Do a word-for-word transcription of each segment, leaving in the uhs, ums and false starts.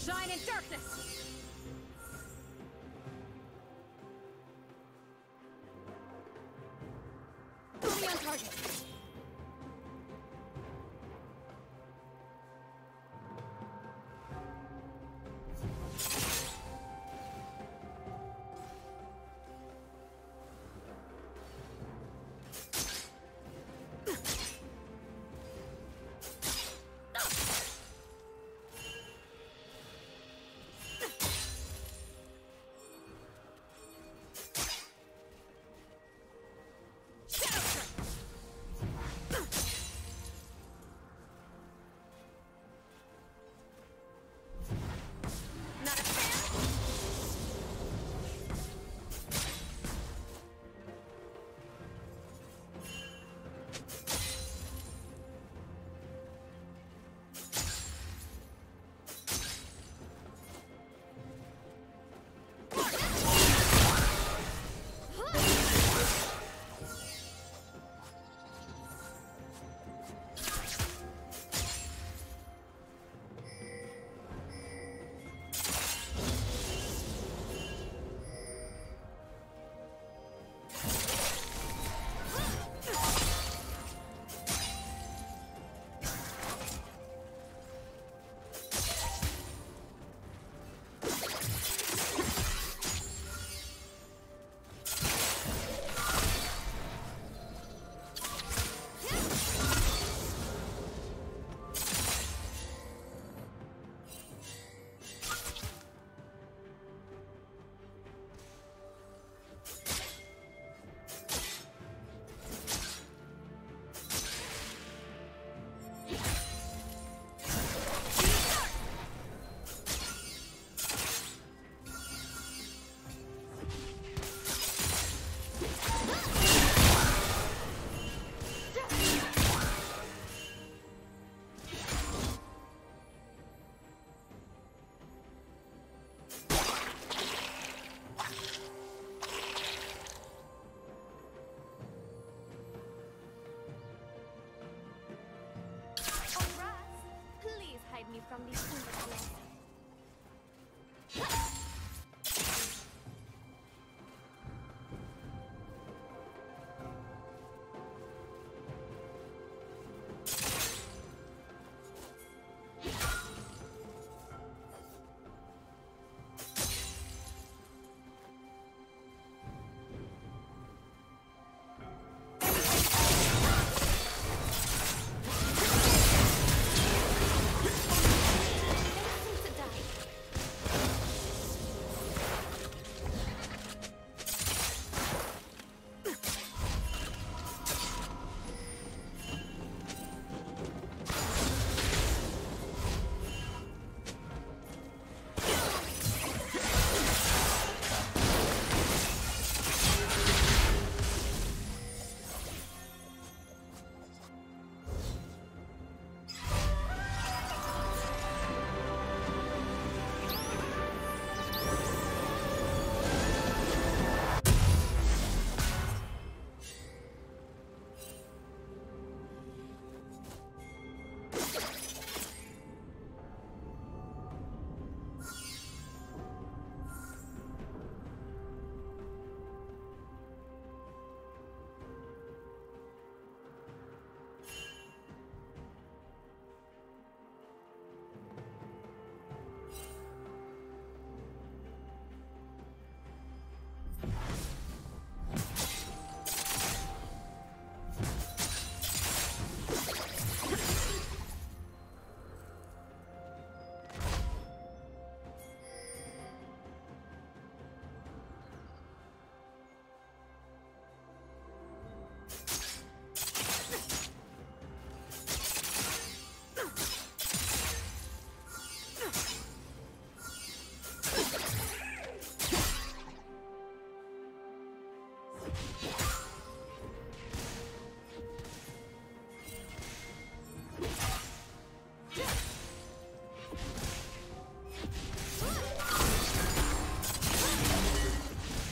shine in darkness! Fully on target! From these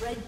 Red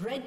Red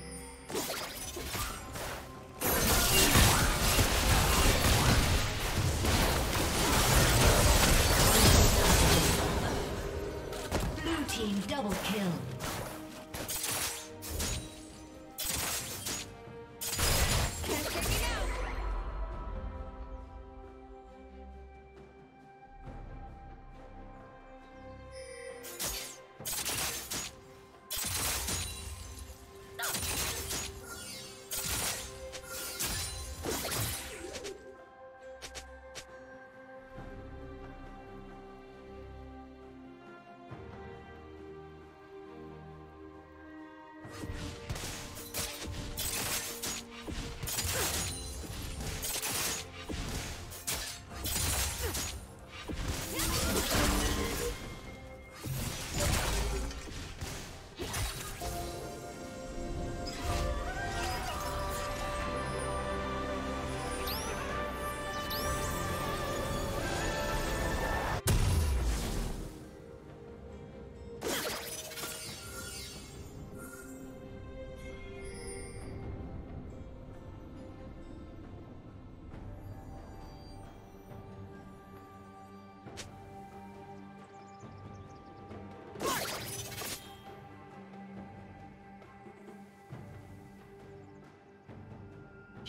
Blue Team double kill.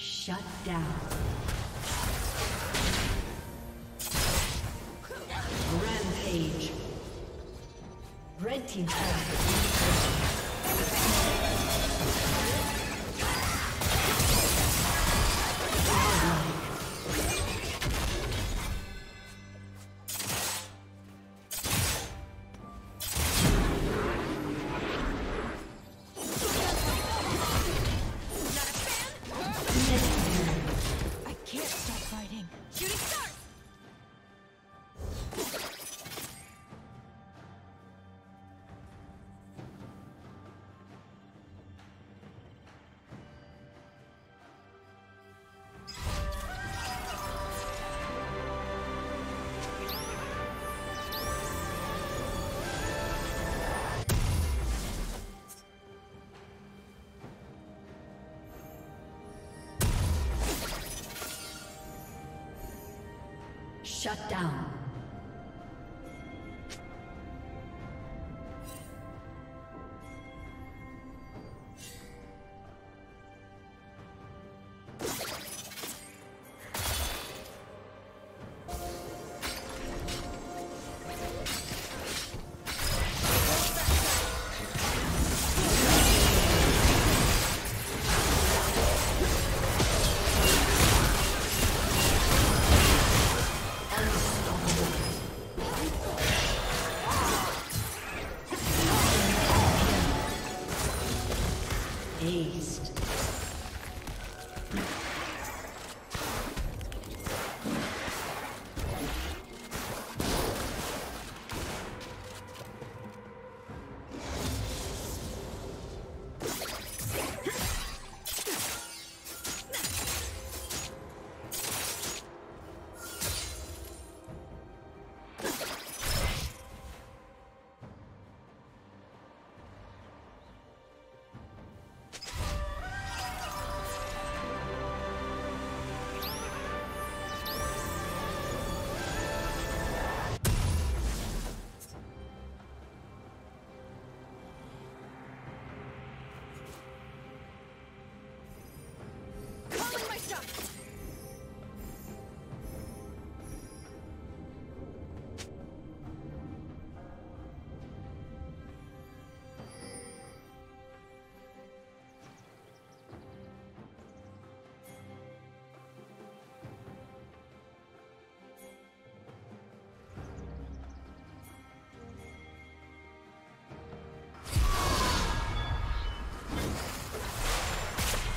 Shut down. Rampage. Red team shut down.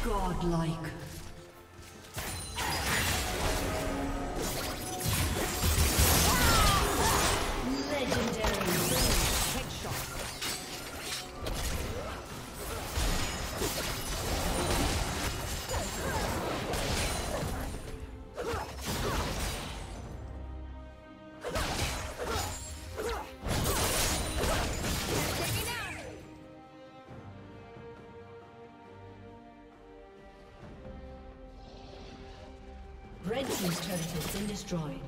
Godlike. Red team's turret has been destroyed.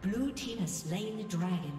Blue team has slain the dragon.